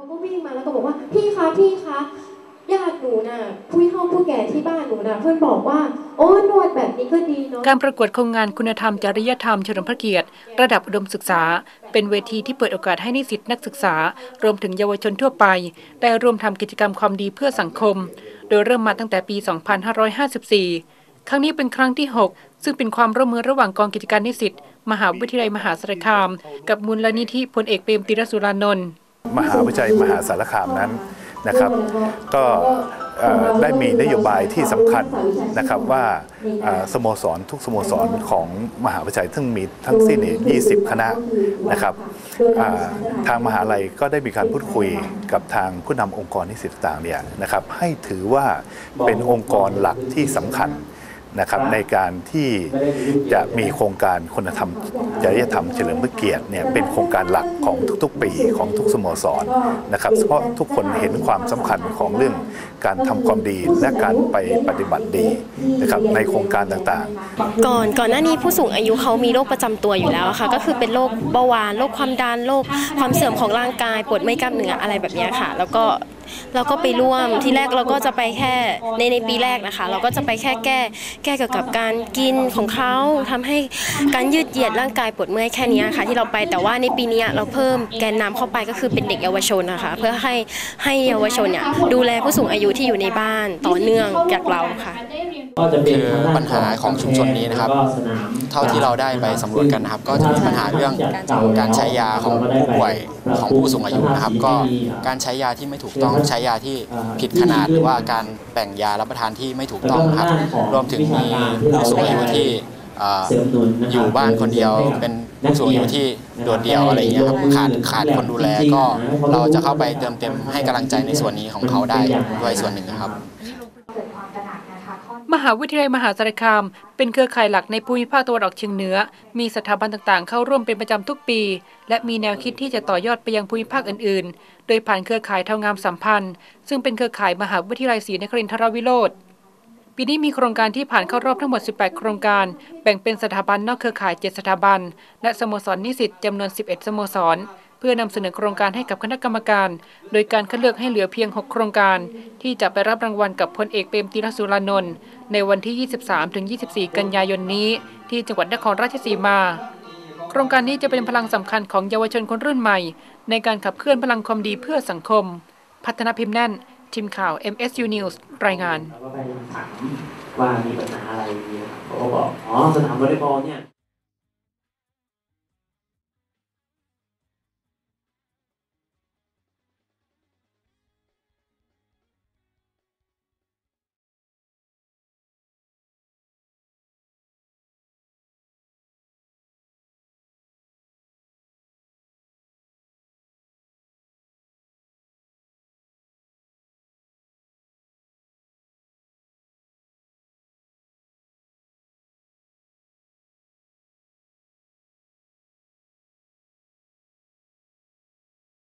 เขาก็วิ่งมาแล้วก็บอกว่าพี่คะญาติหนูน่ะผู้แก่ที่บ้านหนูน่ะเพื่อนบอกว่าโอ้นวดแบบนี้ก็ดีเนาะการประกวดโครงงานคุณธรรมจริยธรรมเฉลิมพระเกียรติระดับอุดมศึกษาเป็นเวทีที่เปิดโอกาสให้นิสิตนักศึกษารวมถึงเยาวชนทั่วไปได้ร่วมทำกิจกรรมความดีเพื่อสังคมโดยเริ่มมาตั้งแต่ปี 2554 ครั้งนี้เป็นครั้งที่ 6 ซึ่งเป็นความร่วมมือระหว่างกองกิจการนิสิตมหาวิทยาลัยมหาสารคามกับมูลนิธิพลเอกเปรมติรสุรานนท์มหาวิทยาลัยมหาสารคามนั้นนะครับก็ได้มีนโยบายที่สำคัญนะครับว่าสโมสรทุกสโมสรของมหาวิทยาลัยซึ่งมีทั้งสิ้น20 คณะนะครับทางมหาวิทยาลัยก็ได้มีการพูดคุยกับทางผู้นำองค์กรนิสิตต่างเนี่ยนะครับให้ถือว่าเป็นองค์กรหลักที่สำคัญนะครับในการที่จะมีโครงการคุณธรรมจริยธรรมเฉลิมพระเกียรติเนี่ยเป็นโครงการหลักของทุกๆปีของทุกสโมสรนะครับเพราะทุกคนเห็นความสำคัญของเรื่องการทำความดีและการไปปฏิบัติดีนะครับในโครงการต่างๆก่อนหน้านี้ผู้สูงอายุเขามีโรคประจำตัวอยู่แล้วค่ะก็คือเป็นโรคเบาหวานโรคความดันโรคความเสื่อมของร่างกายปวดเมื่อยกล้ามเนื้ออะไรแบบนี้ค่ะแล้วก็เราก็ไปร่วมที่แรกเราก็จะไปแค่ในปีแรกนะคะเราก็จะไปแค่แก้เกี่ยวกับการกินของเขาทำให้การยืดเหยียดร่างกายปวดเมื่อยแค่นี้ค่ะที่เราไปแต่ว่าในปีนี้เราเพิ่มแกนนำเข้าไปก็คือเป็นเด็กเยาวชนนะคะเพื่อให้เยาวชนเนี่ยดูแลผู้สูงอายุที่อยู่ในบ้านต่อเนื่องจากเราค่ะคือปัญหาของชุมชนนี้นะครับเท่าที่เราได้ไปสำรวจกันนะครับก็จะมีปัญหาเรื่องการใช้ยาของผู้ป่วยของผู้สูงอายุนะครับก็การใช้ยาที่ไม่ถูกต้องใช้ยาที่ผิดขนาดหรือว่าการแบ่งยารับประทานที่ไม่ถูกต้องครับรวมถึงมีผู้สูงอายุที่อยู่บ้านคนเดียวเป็นผู้สูงอายุที่โดดเดี่ยวอะไรอย่างเงี้ยครับขาดคนดูแลก็เราจะเข้าไปเติมเต็มให้กำลังใจในส่วนนี้ของเขาได้ด้วยส่วนหนึ่งนะครับมหาวิทยาลัยมหาสารคามเป็นเครือข่ายหลักในภูมิภาคตะวันออกเฉียงเหนือมีสถาบันต่างๆเข้าร่วมเป็นประจำทุกปีและมีแนวคิดที่จะต่อยอดไปยังภูมิภาคอื่นๆโดยผ่านเครือข่ายเทางามสัมพันธ์ซึ่งเป็นเครือข่ายมหาวิทยาลัยศรีนครินทรวิโรจน์ปีนี้มีโครงการที่ผ่านเข้ารอบทั้งหมด18โครงการแบ่งเป็นสถาบันนอกเครือข่าย7สถาบันและสโมสรนิสิตจำนวน11สโมสรเพื่อนำเสนอโครงการให้กับคณะกรรมการโดยการคัดเลือกให้เหลือเพียง6โครงการที่จะไปรับรางวัลกับพลเอกเปรมติรสุรานนท์ในวันที่ 23-24 กันยายนนี้ที่จังหวัดนครราชสีมาโครงการนี้จะเป็นพลังสำคัญของเยาวชนคนรุ่นใหม่ในการขับเคลื่อนพลังความดีเพื่อสังคมพัฒนาพิมพ์แน่นทีมข่าว MSU News รายงานว่ามีปัญหาอะไรเขาบอกอ๋อสนามวอลเลย์บอลเนี่ย